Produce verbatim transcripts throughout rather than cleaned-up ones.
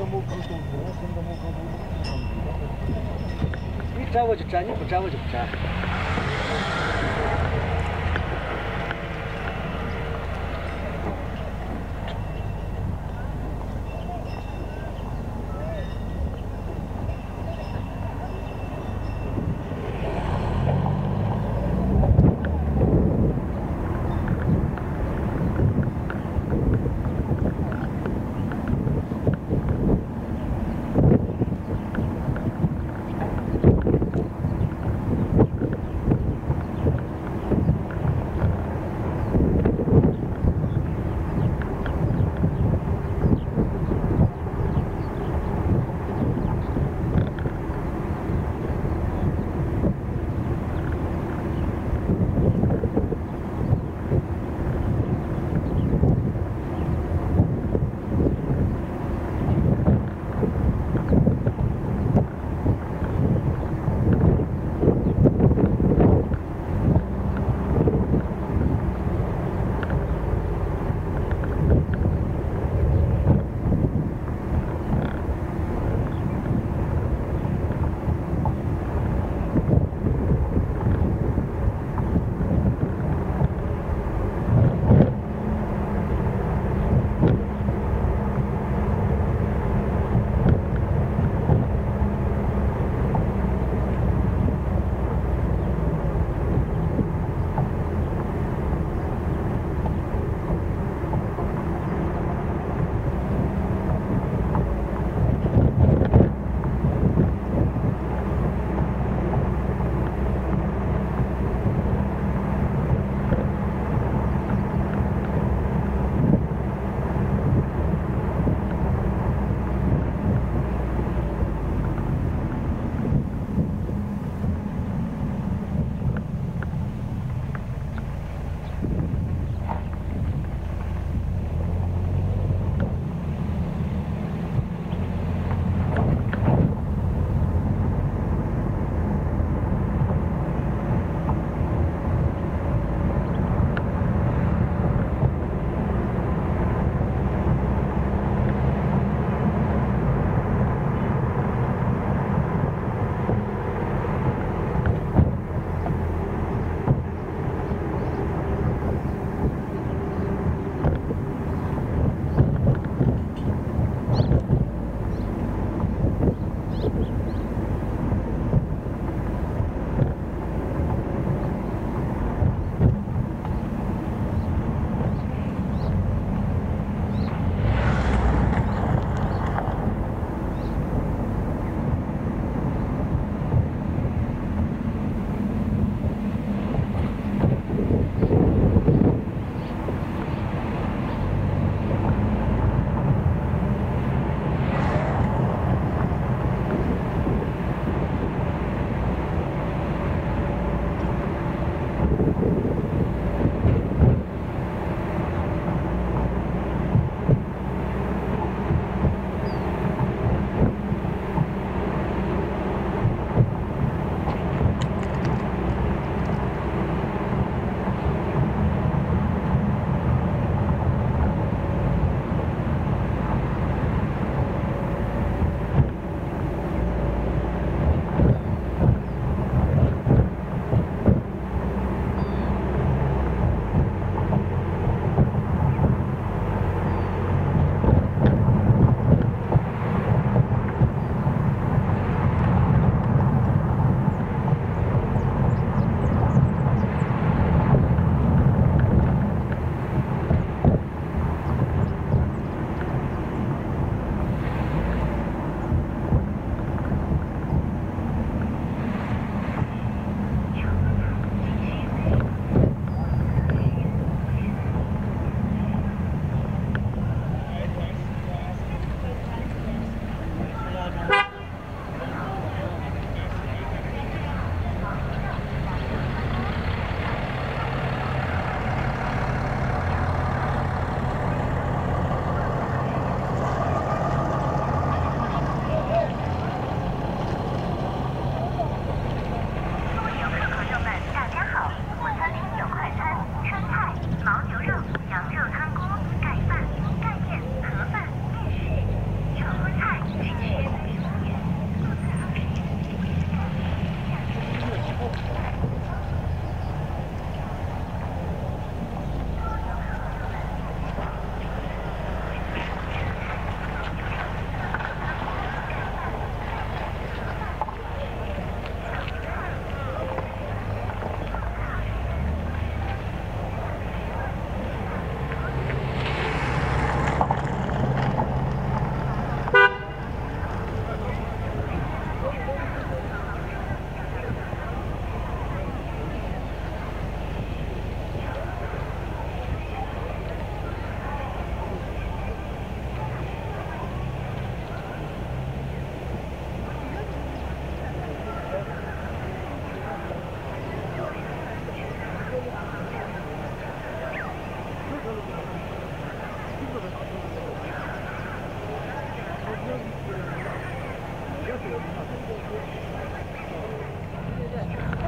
都没搞懂，我真的没搞懂。你摘我就摘，你不摘我就不摘。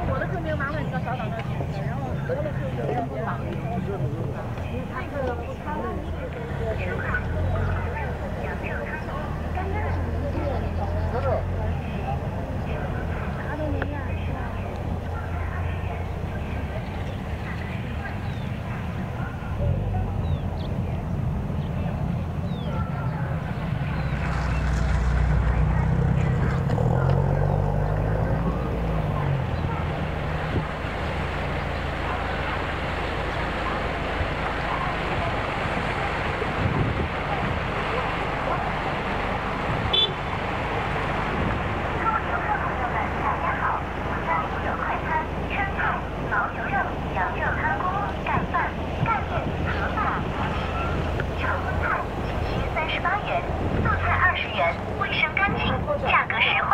我的证明拿了，你到小岛那去，然后得了就有人不绑，你看这个他们吃饭，刚开始是这个，啥都没呀，是吧？炒荤菜，一斤三十八元，素菜二十元，温泉蒸鱼价格实惠。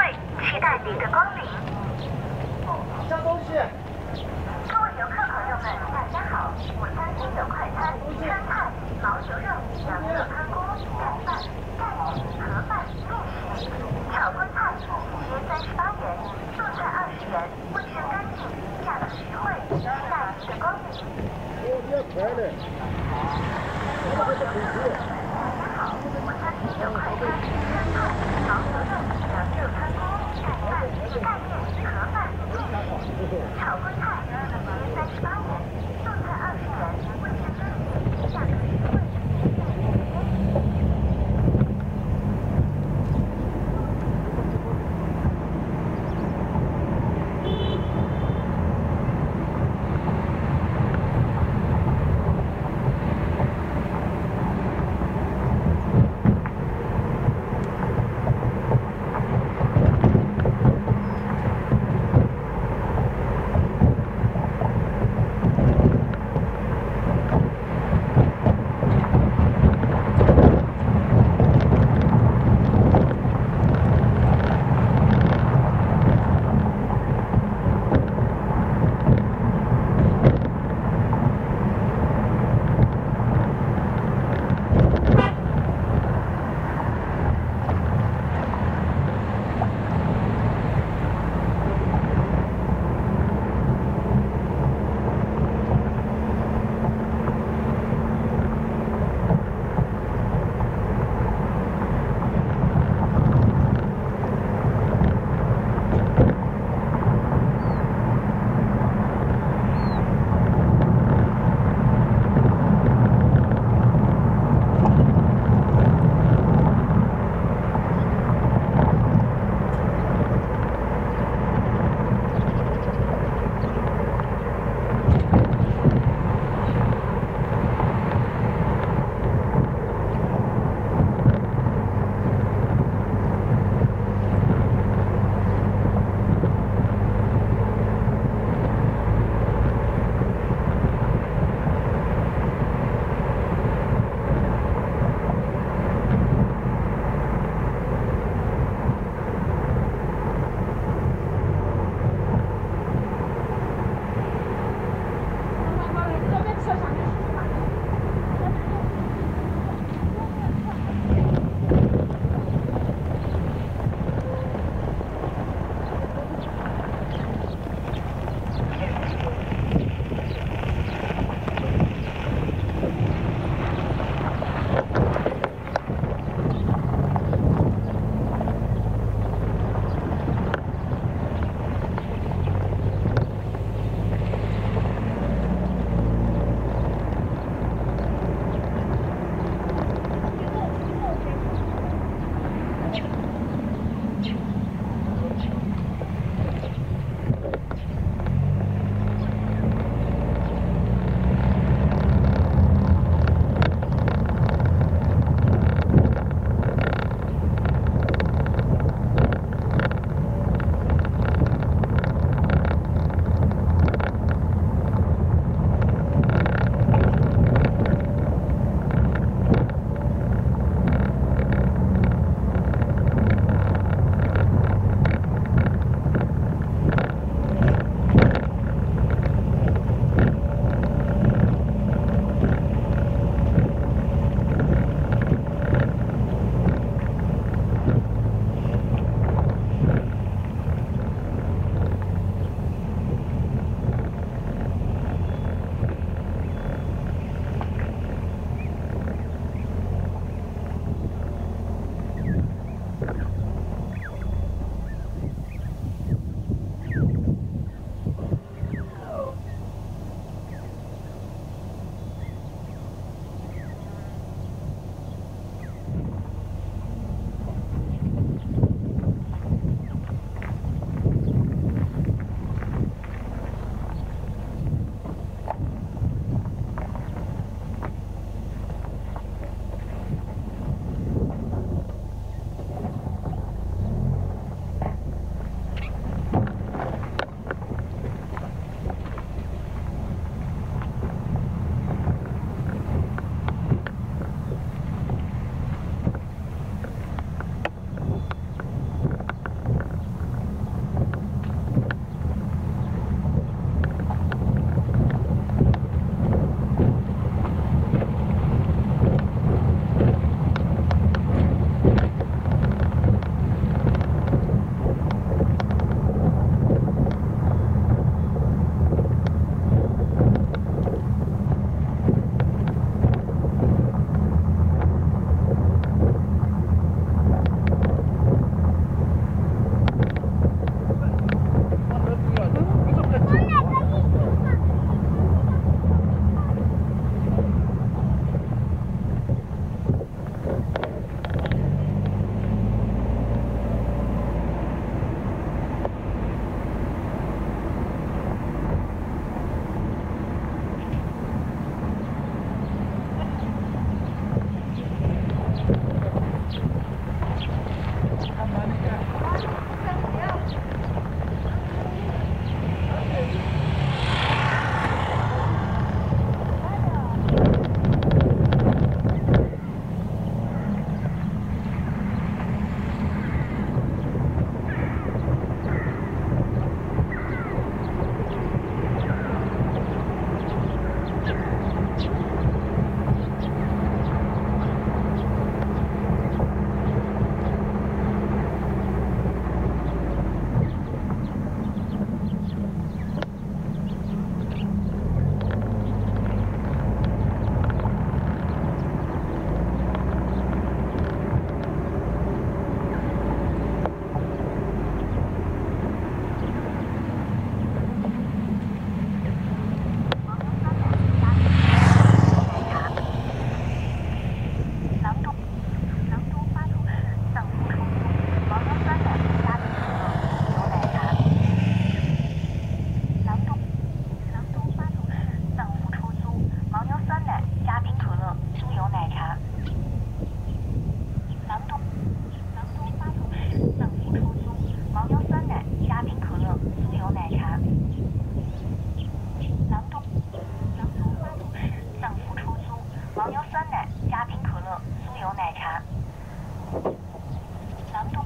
廊东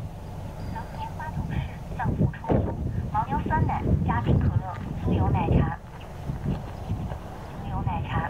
廊烟花洞市脏腑充足，牦牛酸奶、家庭可乐、酥油奶茶、酥油奶茶。